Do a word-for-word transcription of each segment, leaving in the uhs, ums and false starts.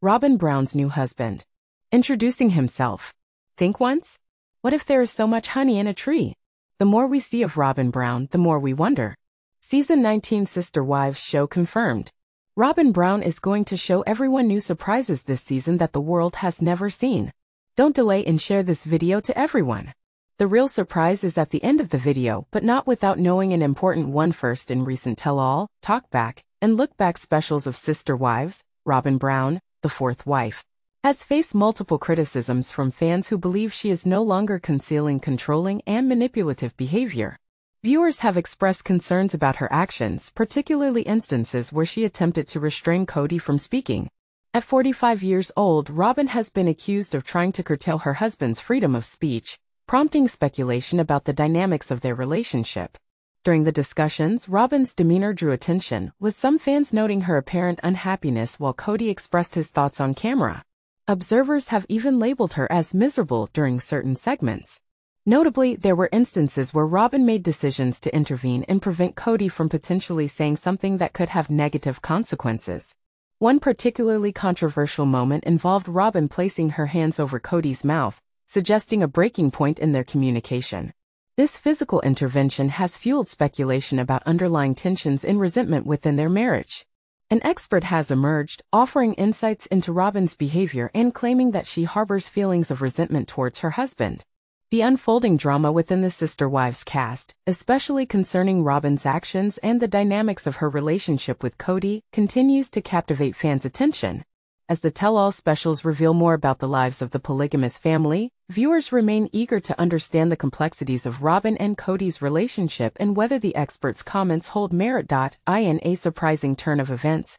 Robyn Brown's new husband. Introducing himself. Think once? What if there is so much honey in a tree? The more we see of Robyn Brown, the more we wonder. Season nineteen Sister Wives show confirmed. Robyn Brown is going to show everyone new surprises this season that the world has never seen. Don't delay and share this video to everyone. The real surprise is at the end of the video, but not without knowing an important one first. In recent tell-all, talk-back, and look-back specials of Sister Wives, Robyn Brown, the fourth wife, has faced multiple criticisms from fans who believe she is no longer concealing controlling and manipulative behavior. Viewers have expressed concerns about her actions, particularly instances where she attempted to restrain Kody from speaking. At forty-five years old, Robyn has been accused of trying to curtail her husband's freedom of speech, prompting speculation about the dynamics of their relationship. During the discussions, Robyn's demeanor drew attention, with some fans noting her apparent unhappiness while Kody expressed his thoughts on camera. Observers have even labeled her as miserable during certain segments. Notably, there were instances where Robyn made decisions to intervene and prevent Kody from potentially saying something that could have negative consequences. One particularly controversial moment involved Robyn placing her hands over Kody's mouth, suggesting a breaking point in their communication. This physical intervention has fueled speculation about underlying tensions and resentment within their marriage. An expert has emerged, offering insights into Robyn's behavior and claiming that she harbors feelings of resentment towards her husband. The unfolding drama within the Sister Wives cast, especially concerning Robyn's actions and the dynamics of her relationship with Kody, continues to captivate fans' attention. As the tell-all specials reveal more about the lives of the polygamous family, viewers remain eager to understand the complexities of Robyn and Kody's relationship and whether the experts' comments hold merit. In a surprising turn of events,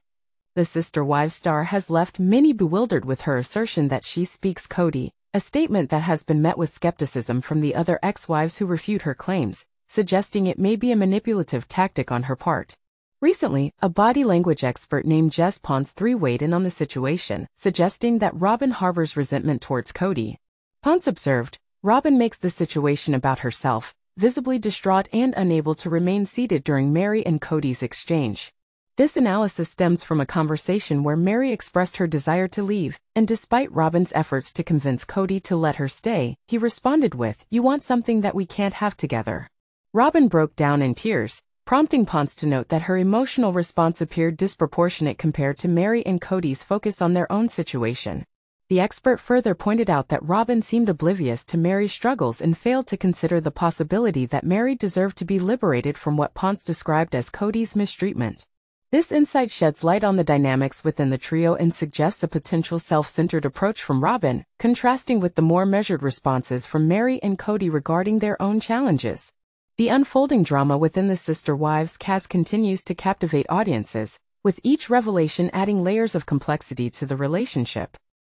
the Sister Wives star has left many bewildered with her assertion that she speaks Kody, a statement that has been met with skepticism from the other ex-wives who refute her claims, suggesting it may be a manipulative tactic on her part. Recently, a body language expert named Jess Ponce the third weighed in on the situation, suggesting that Robyn harbors resentment towards Kody. Ponce observed, "Robyn makes the situation about herself, visibly distraught and unable to remain seated during Mary and Kody's exchange." This analysis stems from a conversation where Mary expressed her desire to leave, and despite Robyn's efforts to convince Kody to let her stay, he responded with, "You want something that we can't have together." Robyn broke down in tears, prompting Ponce to note that her emotional response appeared disproportionate compared to Mary and Kody's focus on their own situation. The expert further pointed out that Robyn seemed oblivious to Mary's struggles and failed to consider the possibility that Mary deserved to be liberated from what Ponce described as Kody's mistreatment. This insight sheds light on the dynamics within the trio and suggests a potential self-centered approach from Robyn, contrasting with the more measured responses from Mary and Kody regarding their own challenges. The unfolding drama within the Sister Wives cast continues to captivate audiences, with each revelation adding layers of complexity to the relationship.